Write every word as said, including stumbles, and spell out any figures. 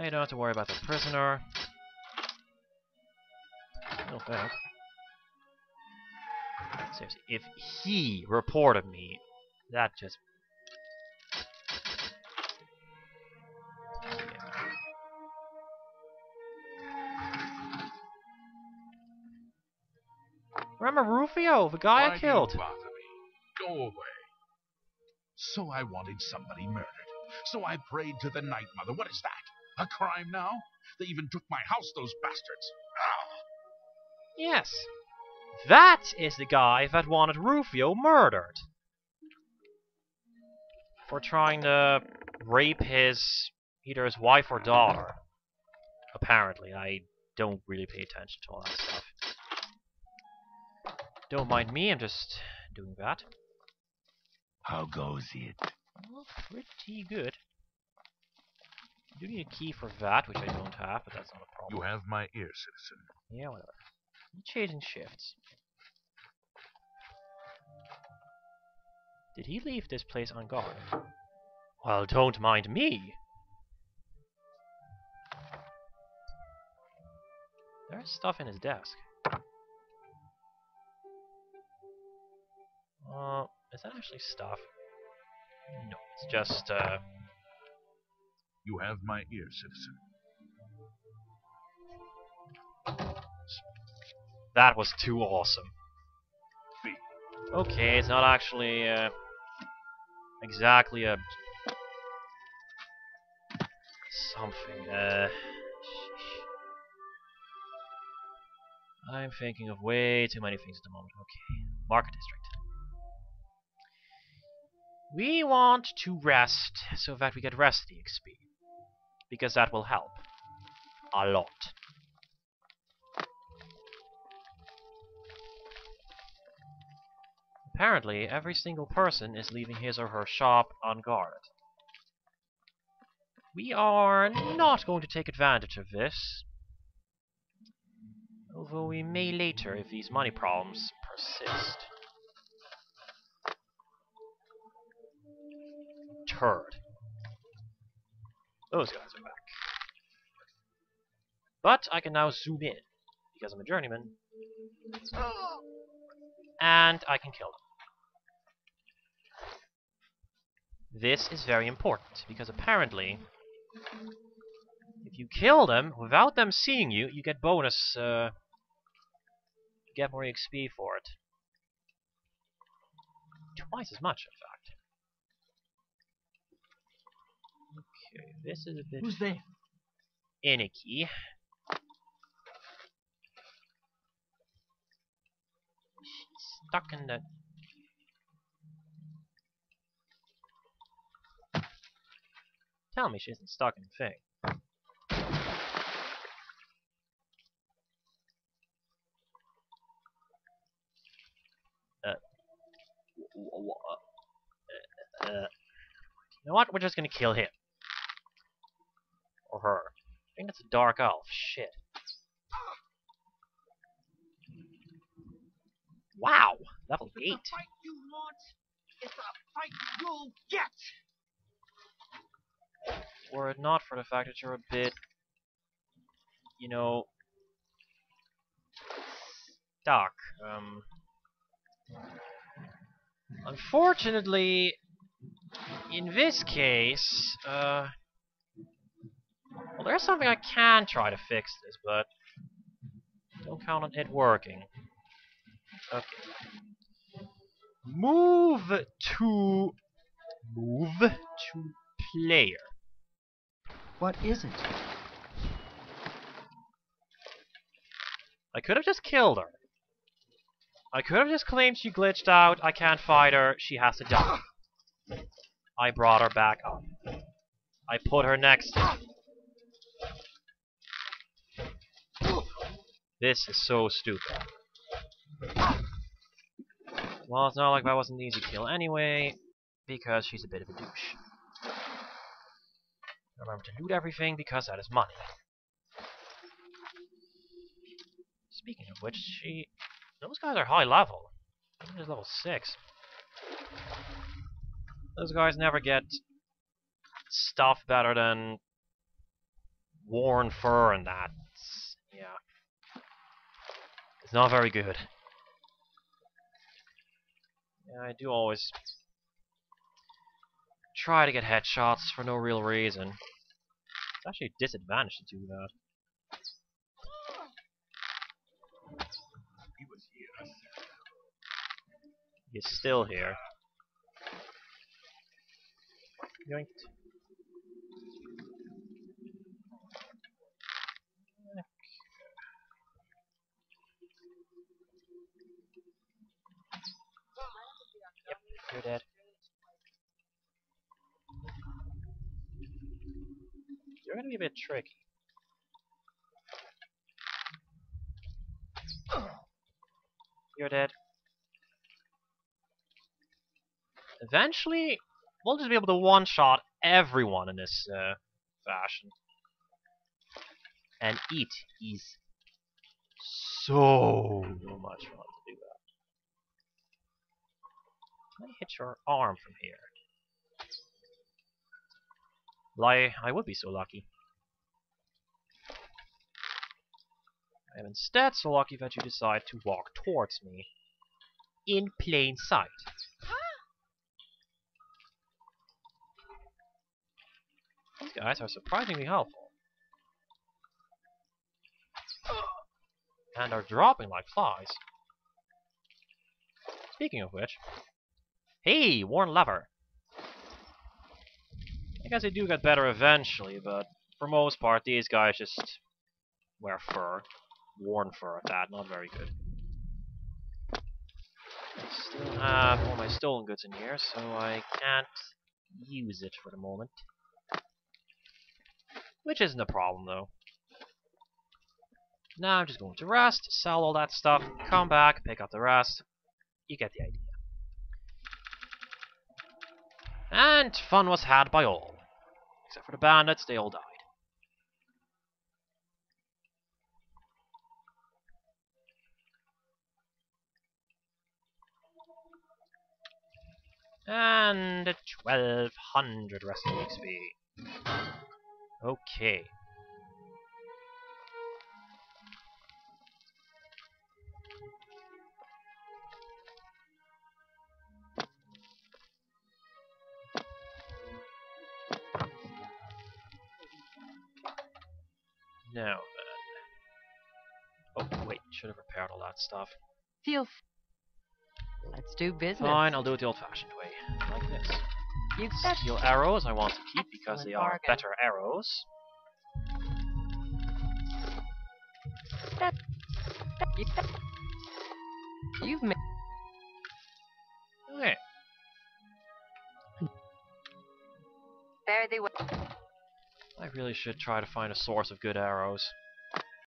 Now you don't have to worry about the prisoner. Not bad. Seriously, if he reported me, that just... Remember Rufio, the guy Why I killed. Do you bother me? Go away. So I wanted somebody murdered. So I prayed to the Night Mother. What is that? A crime now? They even took my house, those bastards. Ah. Yes. That is the guy that wanted Rufio murdered. For trying to rape his... either his wife or daughter. Apparently. I don't really pay attention to all that stuff. Don't mind me, I'm just doing that. How goes it? Well, pretty good. I do need a key for that, which I don't have, but that's not a problem. You have my ear, citizen. Yeah, whatever. I'm changing shifts. Did he leave this place unguarded? Well, don't mind me! There's stuff in his desk. Uh, is that actually stuff? No, it's just, uh... You have my ear, citizen. That was too awesome. Okay, it's not actually, uh... exactly a... something, uh... I'm thinking of way too many things at the moment. Okay, Market District. We want to rest so that we get rest the X P, because that will help a lot. Apparently, every single person is leaving his or her shop unguarded. We are not going to take advantage of this, although we may later if these money problems persist. Heard. Those guys are back. But I can now zoom in, because I'm a journeyman. And I can kill them. This is very important, because apparently, if you kill them without them seeing you, you get bonus, uh, you get more X P for it. Twice as much, in fact. This is a bit... Who's there? Inicky. She's stuck in the... Tell me she isn't stuck in the thing. Uh... Uh... uh you know what? We're just gonna kill him. Or her. I think that's a dark elf. Shit. Wow! Level eight. It's the fight you want. It's the fight you'll get. Were it not for the fact that you're a bit, you know, stuck. Um. Unfortunately, in this case, uh. Well, there's something I can try to fix this, but don't count on it working. Okay. Move to... Move to player. What is it? I could have just killed her. I could have just claimed she glitched out, I can't fight her, she has to die. I brought her back up. I put her next to me. This is so stupid. Well, it's not like that wasn't an easy kill anyway, because she's a bit of a douche. Remember to loot everything, because that is money. Speaking of which, she... Those guys are high level. There's level six. Those guys never get stuff better than worn fur and that. It's, yeah. It's not very good. Yeah, I do always try to get headshots for no real reason. It's actually a disadvantage to do that. He was here. He's still here. Yoinked. You're dead. You're gonna be a bit tricky. You're dead. Eventually, we'll just be able to one-shot everyone in this uh, fashion. And it is so much fun to do that. Can I hit your arm from here? Lie, I would be so lucky. I am instead so lucky that you decide to walk towards me in plain sight. These guys are surprisingly helpful. And are dropping like flies. Speaking of which... Hey, worn lever! I guess they do get better eventually, but for most part these guys just wear fur. Worn fur at that, not very good. I still have all my stolen goods in here, so I can't use it for the moment. Which isn't a problem, though. Now I'm just going to rest, sell all that stuff, come back, pick up the rest. You get the idea. And fun was had by all. Except for the bandits, they all died. And twelve hundred wrestling X P. Okay. Now then. Oh wait, should have repaired all that stuff. Feel. Let's do business. Fine, I'll do it the old-fashioned way, like this. Steel arrows I want to keep because they are better arrows. You've made. Okay. Very well. I really should try to find a source of good arrows.